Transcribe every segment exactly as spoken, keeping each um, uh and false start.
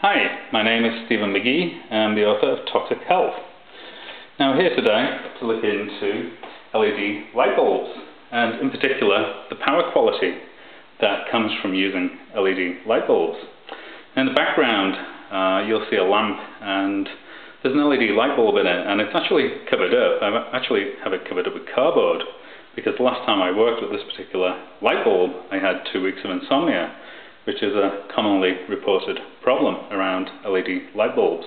Hi, my name is Stephen McGee, and I'm the author of Toxic Health. Now here today to look into L E D light bulbs, and in particular the power quality that comes from using L E D light bulbs. In the background uh, you'll see a lamp, and there's an L E D light bulb in it, and it's actually covered up. I actually have it covered up with cardboard, because the last time I worked with this particular light bulb I had two weeks of insomnia, which is a commonly reported problem around L E D light bulbs.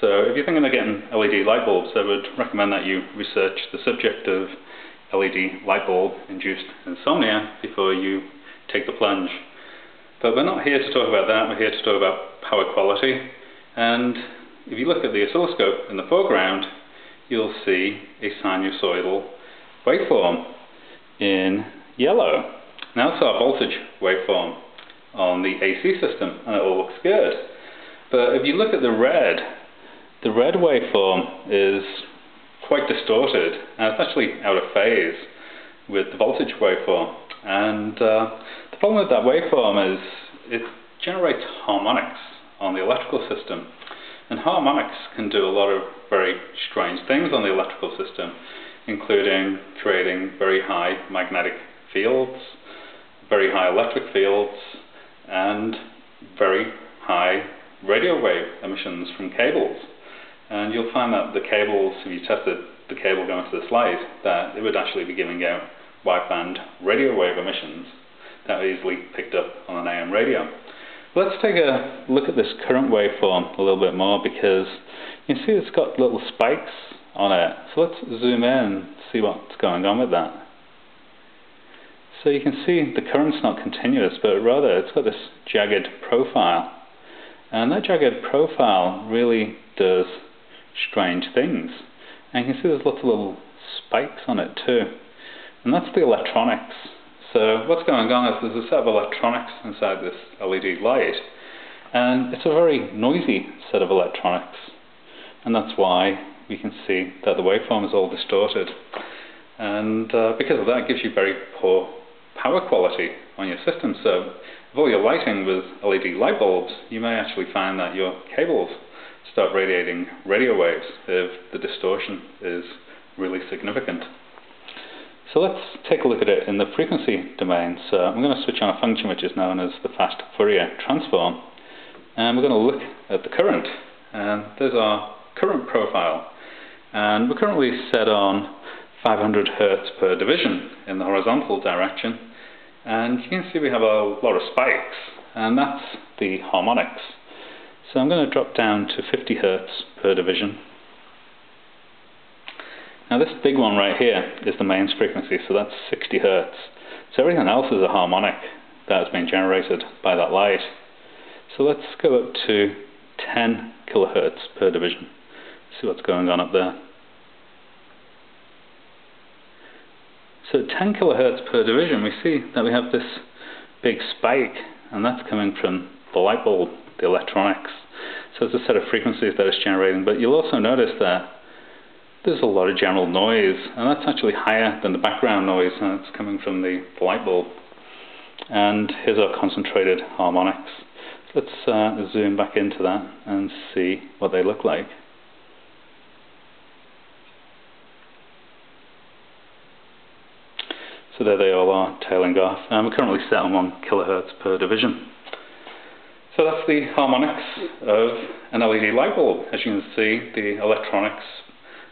So if you're thinking of getting L E D light bulbs, I would recommend that you research the subject of L E D light bulb induced insomnia before you take the plunge. But we're not here to talk about that, we're here to talk about power quality. And if you look at the oscilloscope in the foreground, you'll see a sinusoidal waveform in yellow. Now that's our voltage waveform on the A C system, and it all looks good. But if you look at the red, the red waveform is quite distorted, and it's actually out of phase with the voltage waveform. And uh, the problem with that waveform is it generates harmonics on the electrical system. And harmonics can do a lot of very strange things on the electrical system, including creating very high magnetic fields, very high electric fields, and very high radio wave emissions from cables. And you'll find that the cables, if you tested the cable going to the slide, that it would actually be giving out wideband radio wave emissions that are easily picked up on an A M radio. Let's take a look at this current waveform a little bit more, because you can see it's got little spikes on it. So let's zoom in and see what's going on with that. So you can see the current's not continuous, but rather it's got this jagged profile. And that jagged profile really does strange things. And you can see there's lots of little spikes on it too. And that's the electronics. So what's going on is there's a set of electronics inside this L E D light. And it's a very noisy set of electronics. And that's why we can see that the waveform is all distorted. And uh, because of that, it gives you very poor power quality on your system. So if all your lighting was L E D light bulbs, you may actually find that your cables start radiating radio waves if the distortion is really significant. So let's take a look at it in the frequency domain. So I'm going to switch on a function which is known as the Fast Fourier Transform, and we're going to look at the current. And there's our current profile, and we're currently set on five hundred hertz per division in the horizontal direction, and you can see we have a lot of spikes, and that's the harmonics. So I'm going to drop down to fifty hertz per division. Now this big one right here is the mains frequency, so that's sixty hertz. So everything else is a harmonic that's been generated by that light. So let's go up to ten kilohertz per division, see what's going on up there. So at ten kilohertz per division, we see that we have this big spike, and that's coming from the light bulb, the electronics. So it's a set of frequencies that it's generating, but you'll also notice that there's a lot of general noise, and that's actually higher than the background noise, and it's coming from the light bulb. And here's our concentrated harmonics. Let's uh, zoom back into that and see what they look like. So there they all are, tailing off, and we're currently set on one kilohertz per division. So that's the harmonics of an L E D light bulb. As you can see, the electronics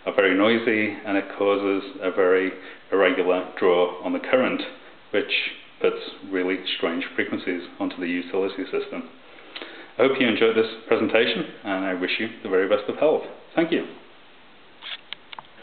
are very noisy, and it causes a very irregular draw on the current, which puts really strange frequencies onto the utility system. I hope you enjoyed this presentation, and I wish you the very best of health. Thank you.